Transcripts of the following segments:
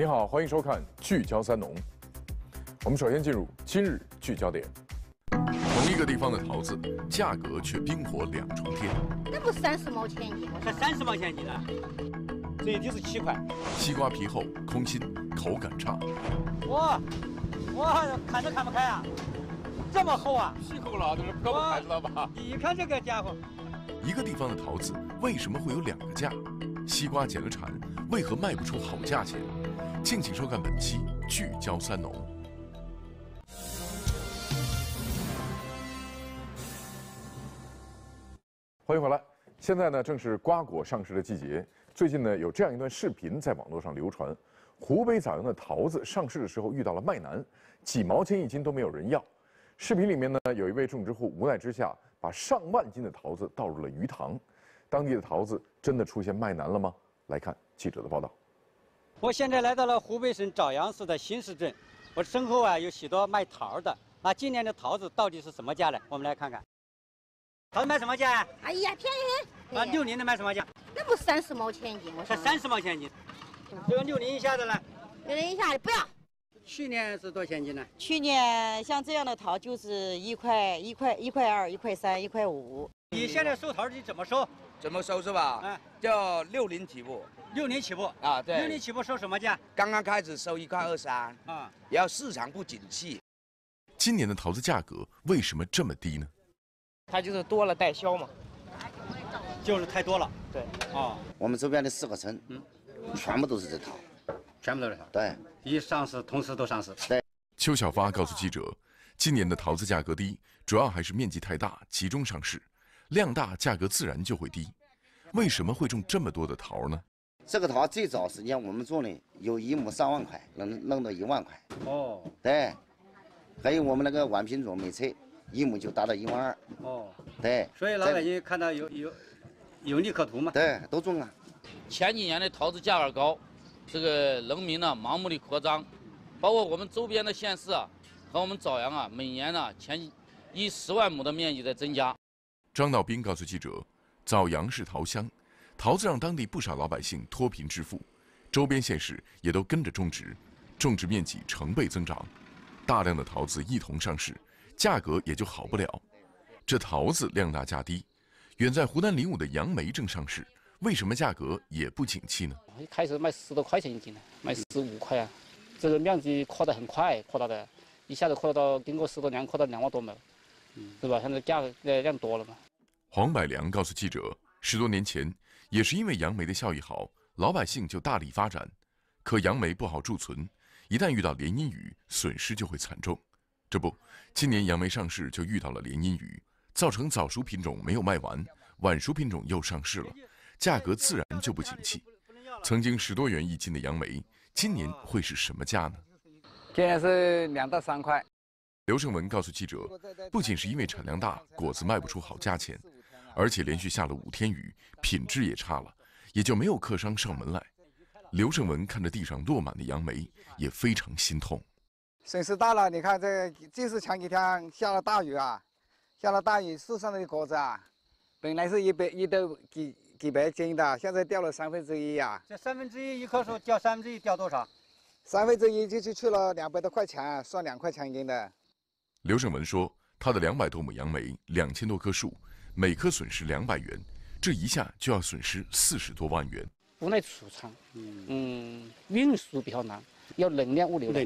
你好，欢迎收看《聚焦三农》。我们首先进入今日聚焦点。同一个地方的桃子，价格却冰火两重天。那不30毛钱一斤？我才30毛钱一斤呢，最低是7块。西瓜皮厚空心，口感差。哇，砍都砍不开啊！这么厚啊！皮厚了，就是胳膊砍，知道吧？你看这个家伙。 一个地方的桃子为什么会有两个价？西瓜减了产，为何卖不出好价钱？敬请收看本期《聚焦三农》。欢迎回来。现在呢，正是瓜果上市的季节。最近呢，有这样一段视频在网络上流传：湖北枣阳的桃子上市的时候遇到了卖难，几毛钱一斤都没有人要。视频里面呢，有一位种植户无奈之下， 把上万斤的桃子倒入了鱼塘，当地的桃子真的出现卖难了吗？来看记者的报道。我现在来到了湖北省枣阳市的新市镇，我身后啊有许多卖桃的。那今年的桃子到底是什么价呢？我们来看看。桃子卖什么价呀？哎呀，便宜！啊，60的卖什么价？那不30毛钱一斤？我才30毛钱一斤。这个60以下的呢？60以下的不要。 去年是多少钱一斤呢？去年像这样的桃就是1块2、1块3、1块5。你现在收桃你怎么收？怎么收是吧？嗯，叫60起步。60起步啊，对。60起步收什么价？刚刚开始收1块23。啊，然后市场不景气。今年的桃子价格为什么这么低呢？它就是多了代销嘛，就是太多了。对。啊，我们周边的4个村，全部都是这桃。 全部都是桃，对，一上市同时都上市。对，邱小发告诉记者，今年的桃子价格低，主要还是面积太大，集中上市，量大价格自然就会低。为什么会种这么多的桃呢？这个桃最早时间我们种的有1亩3万块，弄到1万块。哦，对，还有我们那个晚品种美翠，1亩就达到1万2。哦，对，所以老百姓看到有利可图嘛？对，都种了。前几年的桃子价格高。 这个人民呢盲目的扩张，包括我们周边的县市啊和我们枣阳啊，每年呢前以10万亩的面积在增加。张道斌告诉记者，枣阳是桃乡，桃子让当地不少老百姓脱贫致富，周边县市也都跟着种植，种植面积成倍增长，大量的桃子一同上市，价格也就好不了。这桃子量大价低，远在湖南临武的杨梅正上市。 为什么价格也不景气呢？一开始卖10多块钱一斤呢，卖15块啊，这个面积扩得很快，扩大的，一下子扩大到经过10多年，扩大2万多亩，是吧？现在价格量多了嘛。黄百良告诉记者，10多年前也是因为杨梅的效益好，老百姓就大力发展，可杨梅不好贮存，一旦遇到连阴雨，损失就会惨重。这不，今年杨梅上市就遇到了连阴雨，造成早熟品种没有卖完，晚熟品种又上市了。 价格自然就不景气。曾经10多元一斤的杨梅，今年会是什么价呢？今年是2到3块。刘胜文告诉记者，不仅是因为产量大，果子卖不出好价钱，而且连续下了5天雨，品质也差了，也就没有客商上门来。刘胜文看着地上落满的杨梅，也非常心痛。损失大了，你看这是前几天下了大雨啊，下了大雨，树上的果子啊，本来是100多几百斤的，现在掉了1/3呀！这1/3一棵树掉1/3掉多少？1/3就去了200多块钱，算2块钱一斤的。刘胜文说，他的200多亩杨梅，2000多棵树，每棵损失200元，这一下就要损失40多万元。不耐储藏，运输比较难，要冷链物流，要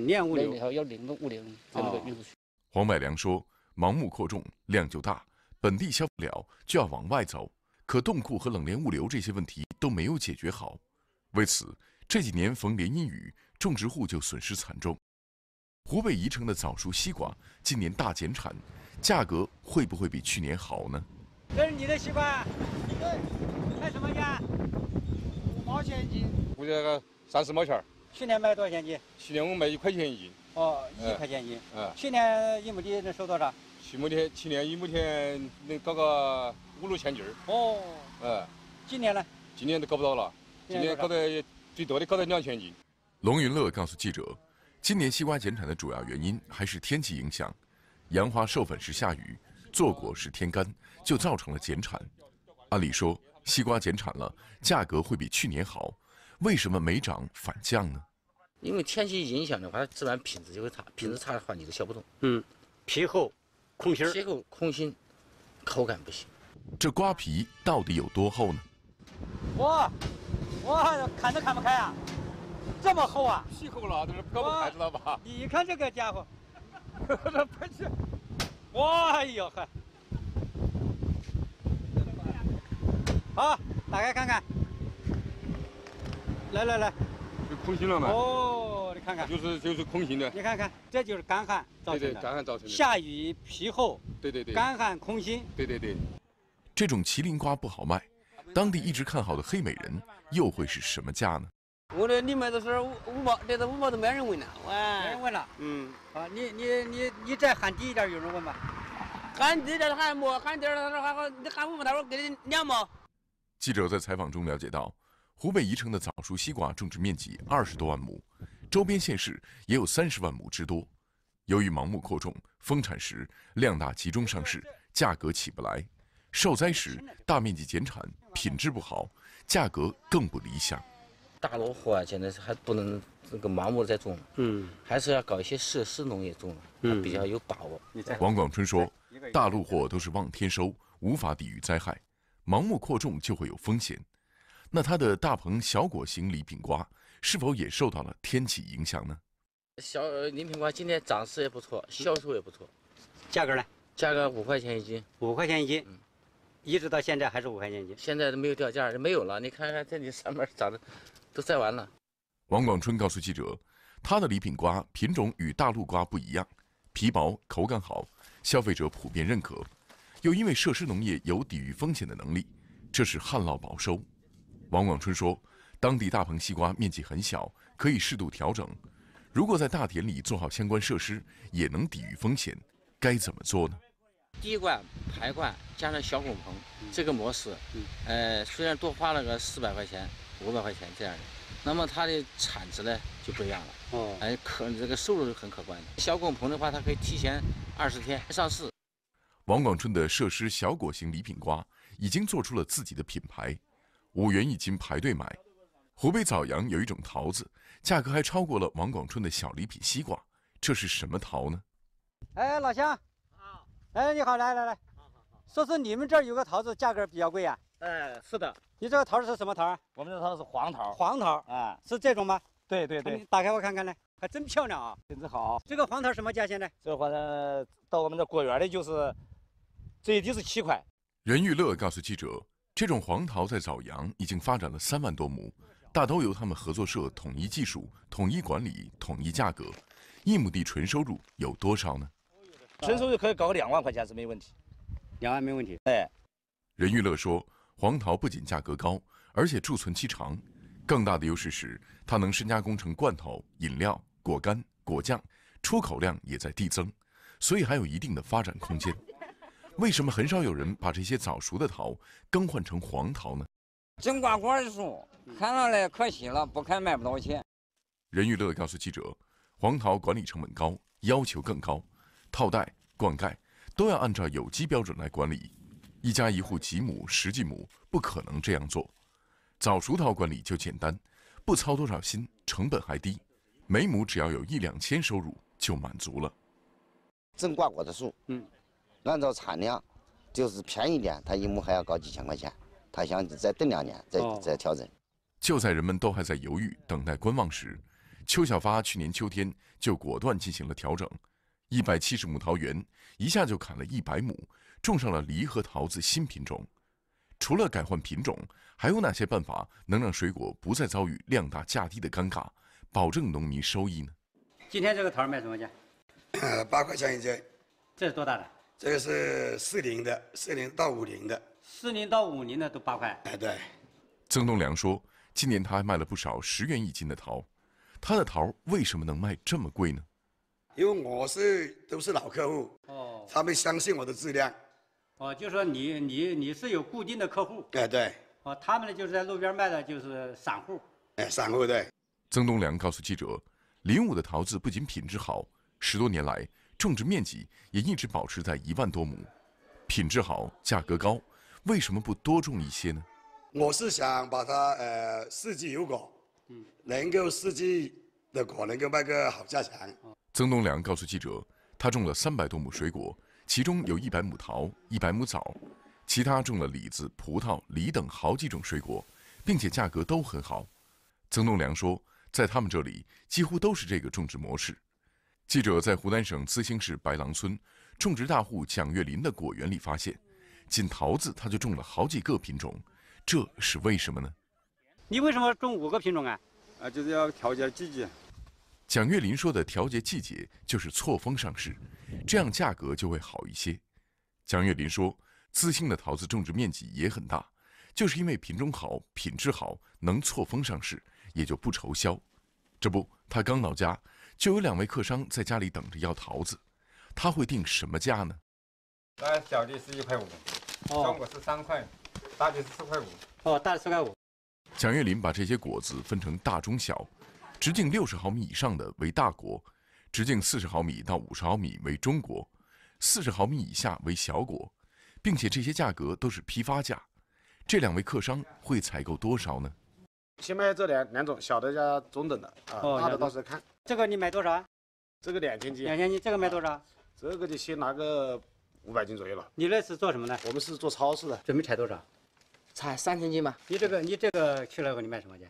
冷冻物流才能够运出去。黄百良说，盲目扩种，量就大，本地消不了，就要往外走。 可冻库和冷链物流这些问题都没有解决好，为此这几年逢连阴雨，种植户就损失惨重。湖北宜城的早熟西瓜今年大减产，价格会不会比去年好呢？这是你的西瓜，卖什么价？5毛钱一斤，估计30毛钱。去年卖多少钱一斤？去年我卖1块钱一斤。哦，1块钱一斤。去年一亩地能收多少？ 去年一亩田能搞个5、6千斤儿哦，今年呢？今年都搞不到了，今年搞的最多的搞到2千斤。龙云乐告诉记者，今年西瓜减产的主要原因还是天气影响，杨花授粉时下雨，坐果时天干，就造成了减产。按理说，西瓜减产了，价格会比去年好，为什么没涨反降呢？因为天气影响的话，它自然品质就会差，品质差的话你就削不动。嗯，皮厚，空心。皮厚空心，口感不行。这瓜皮到底有多厚呢？哇，砍都砍不开啊！这么厚啊！皮厚了，这是胳膊砍，知道吧？你看这个家伙，这不是，哇，哎呦呵！好，打开看看。来。 空心了吗？哦，你看看，就是空心的。你看看，这就是干旱造成的。对，干旱造成的。下雨皮厚。对。干旱空心。对。这种麒麟瓜不好卖，当地一直看好的黑美人又会是什么价呢？我这你卖的是5毛，这个5毛都没人问了。喂，没人问了。嗯。啊，你再喊低一点，有人问吗？喊低点喊没，喊低点他说还好，你喊5毛，他说给你2毛。记者在采访中了解到。 湖北宜城的早熟西瓜种植面积20多万亩，周边县市也有30万亩之多。由于盲目扩种，丰产时量大集中上市，价格起不来；受灾时大面积减产，品质不好，价格更不理想。大萝卜啊，现在还不能这个盲目再种，还是要搞一些设施农业种，比较有把握。王广春说，大陆货都是望天收，无法抵御灾害，盲目扩种就会有风险。 那它的大棚小果型礼品瓜是否也受到了天气影响呢？小礼品瓜今天涨势也不错，销售也不错，价格呢？价格5块钱一斤，5块钱一斤，一直到现在还是5块钱一斤。现在都没有掉价，没有了。你看看这里上面长得都晒完了。王广春告诉记者，他的礼品瓜品种与大陆瓜不一样，皮薄口感好，消费者普遍认可，又因为设施农业有抵御风险的能力，这是旱涝保收。 王广春说，当地大棚西瓜面积很小，可以适度调整。如果在大田里做好相关设施，也能抵御风险。该怎么做呢？滴灌、排灌加上小拱棚这个模式，虽然多花了个400块钱、500块钱这样的，那么它的产值呢就不一样了。哦，这个收入是很可观的。小拱棚的话，它可以提前20天上市。王广春的设施小果型礼品瓜已经做出了自己的品牌。 5元一斤排队买。湖北枣阳有一种桃子，价格还超过了王广春的小礼品西瓜。这是什么桃呢？哎，老乡，啊，哎，你好，来，说是你们这儿有个桃子价格比较贵啊？哎，是的。你这个桃是什么桃啊？我们这桃是黄桃。黄桃啊，是这种吗？对。你打开我看看来，还真漂亮啊，品质好。这个黄桃什么价现在？这个黄桃到我们这果园里就是最低是7块。任玉乐告诉记者。 这种黄桃在枣阳已经发展了3万多亩，大都由他们合作社统一技术、统一管理、统一价格。一亩地纯收入有多少呢？纯收入可以搞个2万块钱是没问题，2万没问题。哎，任玉乐说，黄桃不仅价格高，而且贮存期长，更大的优势是它能深加工成罐头、饮料、果干、果酱，出口量也在递增，所以还有一定的发展空间。 为什么很少有人把这些早熟的桃更换成黄桃呢？真挂果的树，砍了嘞可惜了，不砍卖不到钱。任玉乐告诉记者，黄桃管理成本高，要求更高，套袋、灌溉都要按照有机标准来管理。一家一户几亩、10几亩不可能这样做。早熟桃管理就简单，不操多少心，成本还低，每亩只要有1、2千收入就满足了。真挂果的树，按照产量，就是便宜点，他一亩还要搞几千块钱。他想再等2年，再调整。就在人们都还在犹豫、等待、观望时，邱小发去年秋天就果断进行了调整，170亩桃园一下就砍了100亩，种上了梨和桃子新品种。除了改换品种，还有哪些办法能让水果不再遭遇量大价低的尴尬，保证农民收益呢？今天这个桃卖什么价？8块钱一斤。这是多大的？ 这个是40的，40到50的，40到50的都8块。哎，对。曾东良说，今年他还卖了不少10元一斤的桃，他的桃为什么能卖这么贵呢？因为我都是老客户，他们相信我的质量。哦，就说你是有固定的客户。哎，对。哦，他们呢就是在路边卖的，就是散户。哎，散户对。曾东良告诉记者，05的桃子不仅品质好，10多年来。 种植面积也一直保持在1万多亩，品质好，价格高，为什么不多种一些呢？我是想把它四季有果，能够四季那果能够卖个好价钱。曾东良告诉记者，他种了300多亩水果，其中有100亩桃、100亩枣，其他种了李子、葡萄、梨等好几种水果，并且价格都很好。曾东良说，在他们这里几乎都是这个种植模式。记者在湖南省资兴市白廊村种植大户蒋月林的果园里发现，仅桃子他就种了好几个品种，这是为什么呢？你为什么种5个品种啊？就是要调节季节。蒋月林说的调节季节就是错峰上市，这样价格就会好一些。蒋月林说，资兴的桃子种植面积也很大，就是因为品种好、品质好，能错峰上市，也就不愁销。这不，他刚到家，就有2位客商在家里等着要桃子，他会定什么价呢？那小的是1.5块，中果是3块，大的是4.5。哦，大的4.5。蒋月林把这些果子分成大、中、小，直径60毫米以上的为大果，直径40毫米到50毫米为中果，40毫米以下为小果，并且这些价格都是批发价。这2位客商会采购多少呢？先卖这两种，小的加中等的啊，大的到时候看。这个你买多少？这个2千斤。2千斤，这个卖多少？这个就先拿个500斤左右了。你那是做什么呢？我们是做超市的。准备采多少？采3千斤吧。你这个去了以后你卖什么价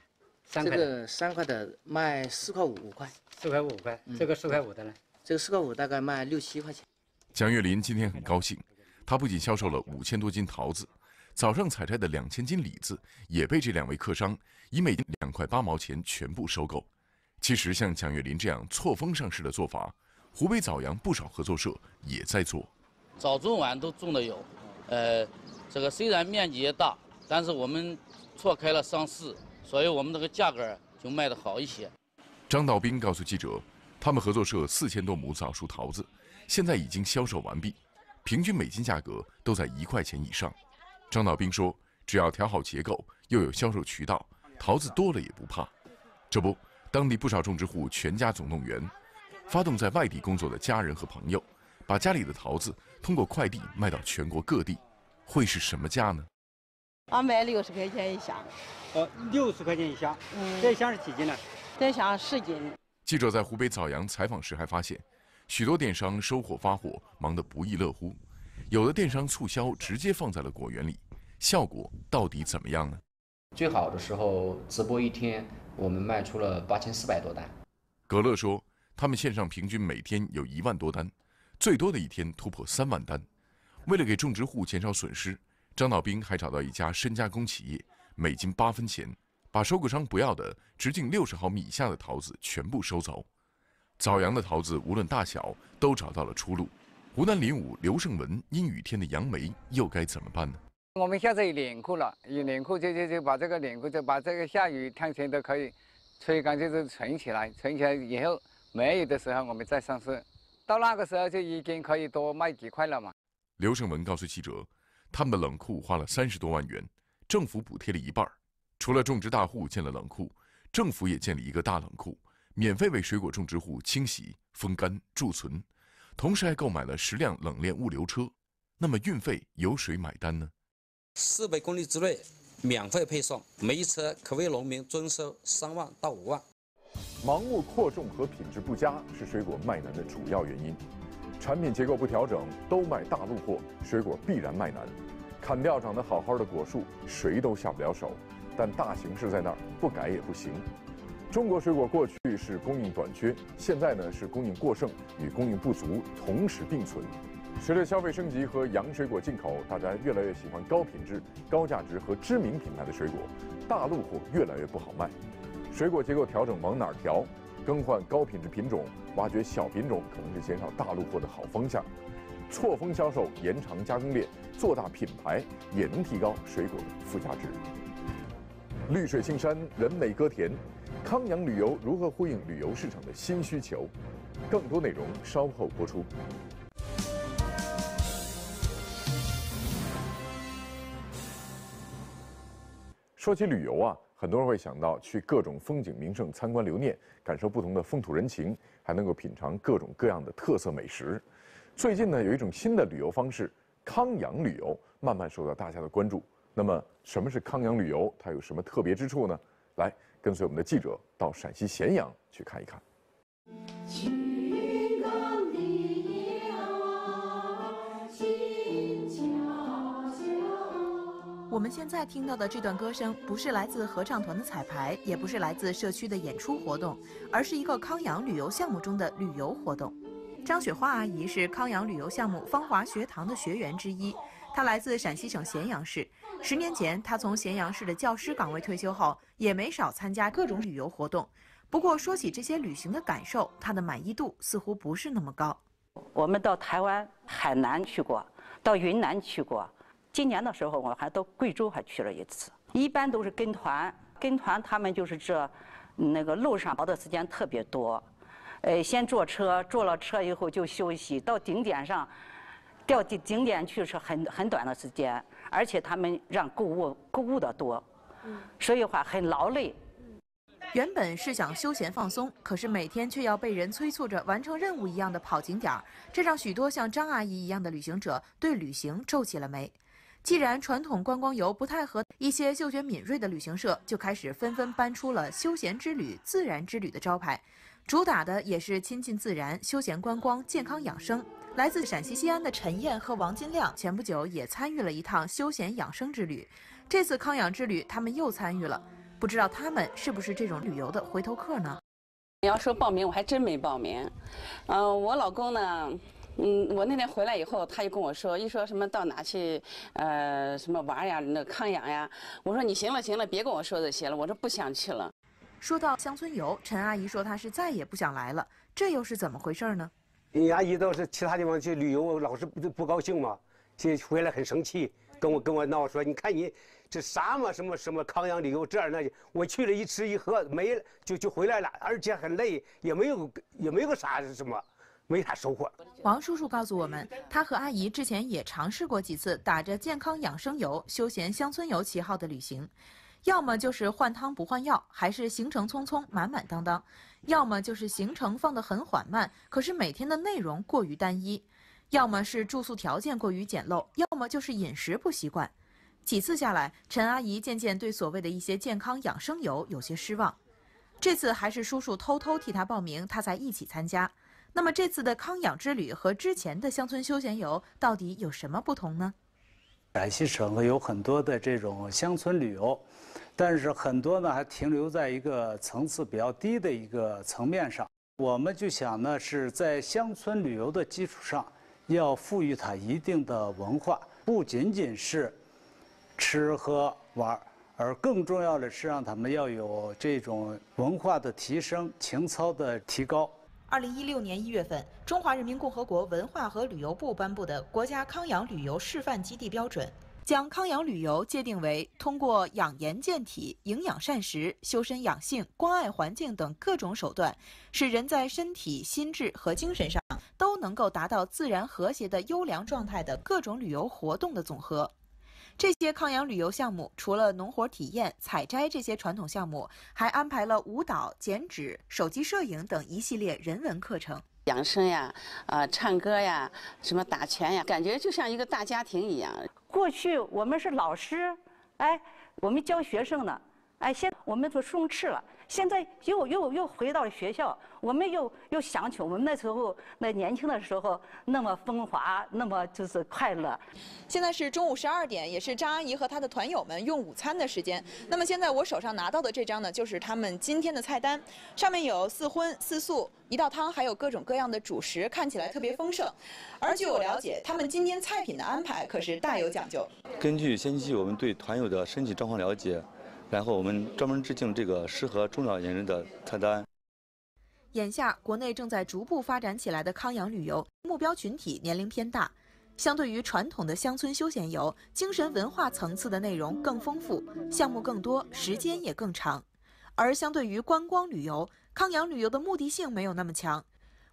？3块。这个3块的卖4.5块、5块。4.5块5块，这个4.5块5的呢？这个4.5块5大概卖6、7块钱。蒋月林今天很高兴，他不仅销售了5000多斤桃子，早上采摘的2000斤李子也被这2位客商以每斤2块8毛钱全部收购。其实像蒋月林这样错峰上市的做法，湖北枣阳不少合作社也在做。早中晚都种的有，这个虽然面积也大，但是我们错开了上市，所以我们这个价格就卖得好一些。张道斌告诉记者，他们合作社4000多亩枣树桃子，现在已经销售完毕，平均每斤价格都在1块钱以上。张道斌说，只要调好结构，又有销售渠道，桃子多了也不怕。这不，当地不少种植户全家总动员，发动在外地工作的家人和朋友，把家里的桃子通过快递卖到全国各地，会是什么价呢？俺卖60块钱一箱。60块钱一箱，这一箱是几斤呢？这一箱10斤。记者在湖北枣阳采访时还发现，许多电商收货发货忙得不亦乐乎，有的电商促销直接放在了果园里，效果到底怎么样呢？最好的时候，直播一天我们卖出了8400多单。格勒说，他们线上平均每天有1万多单，最多的一天突破3万单。为了给种植户减少损失，张道斌还找到一家深加工企业，每斤8分钱，把收购商不要的直径60毫米以下的桃子全部收走。枣阳的桃子无论大小都找到了出路。湖南临武刘胜文、阴雨天的杨梅又该怎么办呢？我们下次有冷库了，有冷库就把这个冷库下雨天气都可以吹干，就是存起来，存起来以后没有的时候我们再上市，到那个时候就已经可以多卖几块了嘛。刘胜文告诉记者，他们的冷库花了30多万元，政府补贴了1半。除了种植大户建了冷库，政府也建立一个大冷库，免费为水果种植户清洗、风干、贮存，同时还购买了10辆冷链物流车。那么运费由谁买单呢？400公里之内免费配送，每一车可为农民增收3万到5万。盲目扩种和品质不佳是水果卖难的主要原因。产品结构不调整，都卖大陆货，水果必然卖难。砍掉长得好好的果树，谁都下不了手。但大形势在那儿，不改也不行。中国水果过去是供应短缺，现在呢是供应过剩与供应不足同时并存。随着消费升级和洋水果进口，大家越来越喜欢高品质、高价值和知名品牌的水果，大陆货越来越不好卖。水果结构调整往哪儿调？更换高品质品种，挖掘小品种，可能是减少大陆货的好方向。错峰销售，延长加工链，做大品牌，也能提高水果的附加值。绿水青山，人美歌甜，康养旅游如何呼应旅游市场的新需求？更多内容稍后播出。说起旅游啊，很多人会想到去各种风景名胜参观留念，感受不同的风土人情，还能够品尝各种各样的特色美食。最近呢，有一种新的旅游方式——康养旅游，慢慢受到大家的关注。那么，什么是康养旅游？它有什么特别之处呢？来，跟随我们的记者到陕西咸阳去看一看。我们现在听到的这段歌声，不是来自合唱团的彩排，也不是来自社区的演出活动，而是一个康养旅游项目中的旅游活动。张雪花阿姨是康养旅游项目芳华学堂的学员之一，她来自陕西省咸阳市。10年前，她从咸阳市的教师岗位退休后，也没少参加各种旅游活动。不过说起这些旅行的感受，她的满意度似乎不是那么高。我们到台湾、海南去过，到云南去过，今年的时候我还到贵州还去了一次。一般都是跟团，跟团他们就是那个路上熬的时间特别多。 先坐车，坐了车以后就休息，到景点上，到景点去是很短的时间，而且他们让购物的多，所以话很劳累。原本是想休闲放松，可是每天却要被人催促着完成任务一样的跑景点，这让许多像张阿姨一样的旅行者对旅行皱起了眉。既然传统观光游不太合，一些嗅觉敏锐的旅行社就开始纷纷搬出了休闲之旅、自然之旅的招牌。 主打的也是亲近自然、休闲观光、健康养生。来自陕西西安的陈燕和王金亮前不久也参与了一趟休闲养生之旅。这次康养之旅，他们又参与了。不知道他们是不是这种旅游的回头客呢？你要说报名，我还真没报名。我老公呢？ 我那天回来以后，他就跟我说，一说什么到哪去，什么玩呀，那康养呀，我说你行了行了，别跟我说这些了，我说不想去了。 说到乡村游，陈阿姨说她是再也不想来了，这又是怎么回事呢？你阿姨到是其他地方去旅游，老是不高兴嘛，就回来很生气，跟我闹说，你看你这什么康养旅游这样那，我去了一吃一喝没了就回来了，而且很累，也没有啥什么，没啥收获。王叔叔告诉我们，他和阿姨之前也尝试过几次打着健康养生游、休闲乡村游旗号的旅行。 要么就是换汤不换药，还是行程匆匆满满当当；要么就是行程放得很缓慢，可是每天的内容过于单一；要么是住宿条件过于简陋；要么就是饮食不习惯。几次下来，陈阿姨渐渐对所谓的一些健康养生游有些失望。这次还是叔叔偷偷替她报名，她才一起参加。那么这次的康养之旅和之前的乡村休闲游到底有什么不同呢？陕西省有很多的这种乡村旅游。 但是很多呢，还停留在一个层次比较低的一个层面上。我们就想呢，是在乡村旅游的基础上，要赋予它一定的文化，不仅仅是吃喝玩，而更重要的是让他们要有这种文化的提升、情操的提高。2016年1月份，中华人民共和国文化和旅游部颁布的《国家康养旅游示范基地标准》。 将康养旅游界定为通过养颜健体、营养膳食、修身养性、关爱环境等各种手段，使人在身体、心智和精神上都能够达到自然和谐的优良状态的各种旅游活动的总和。这些康养旅游项目除了农活体验、采摘这些传统项目，还安排了舞蹈、剪纸、手机摄影等一系列人文课程。 养生呀，唱歌呀，什么打拳呀，感觉就像一个大家庭一样。过去我们是老师，哎，我们教学生呢，哎，现在我们都松弛了，现在又回到了学校，我们又想起我们那时候那年轻的时候那么风华，那么就是快乐。现在是中午12点，也是张阿姨和她的团友们用午餐的时间。那么现在我手上拿到的这张呢，就是他们今天的菜单，上面有4荤4素。 一道汤，还有各种各样的主食，看起来特别丰盛。而据我了解，他们今天菜品的安排可是大有讲究。根据先期我们对团友的身体状况了解，然后我们专门制定这个适合中老年人的菜单。眼下，国内正在逐步发展起来的康养旅游，目标群体年龄偏大。 相对于传统的乡村休闲游，精神文化层次的内容更丰富，项目更多，时间也更长。而相对于观光旅游， 康养旅游的目的性没有那么强，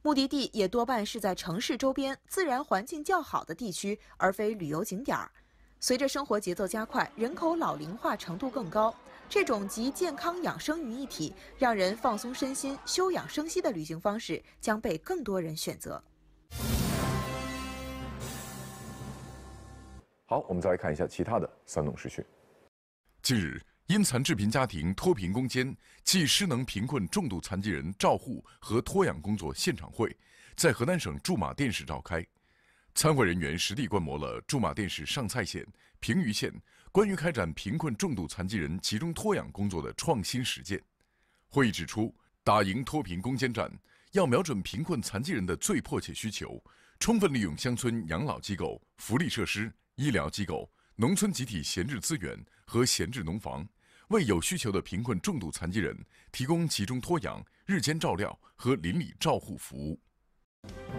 目的地也多半是在城市周边、自然环境较好的地区，而非旅游景点。随着生活节奏加快，人口老龄化程度更高，这种集健康养生于一体，让人放松身心、休养生息的旅行方式将被更多人选择。好，我们再来看一下其他的3种时讯。近日，因残致贫家庭脱贫攻坚暨失能贫困重度残疾人照护和托养工作现场会，在河南省驻马店市召开。参会人员实地观摩了驻马店市上蔡县、平舆县关于开展贫困重度残疾人集中托养工作的创新实践。会议指出，打赢脱贫攻坚战，要瞄准贫困残疾人的最迫切需求，充分利用乡村养老机构、福利设施、医疗机构、农村集体闲置资源和闲置农房，为有需求的贫困重度残疾人提供集中托养、日间照料和邻里照护服务。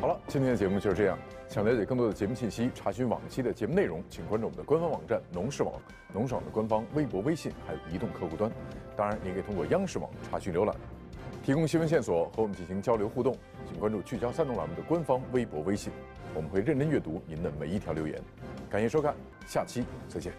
好了，今天的节目就是这样。想了解更多的节目信息，查询往期的节目内容，请关注我们的官方网站农视网、农视网的官方微博、微信，还有移动客户端。当然，也可以通过央视网查询浏览。 提供新闻线索和我们进行交流互动，请关注“聚焦山东”栏目的官方微博、微信，我们会认真阅读您的每一条留言。感谢收看，下期再见。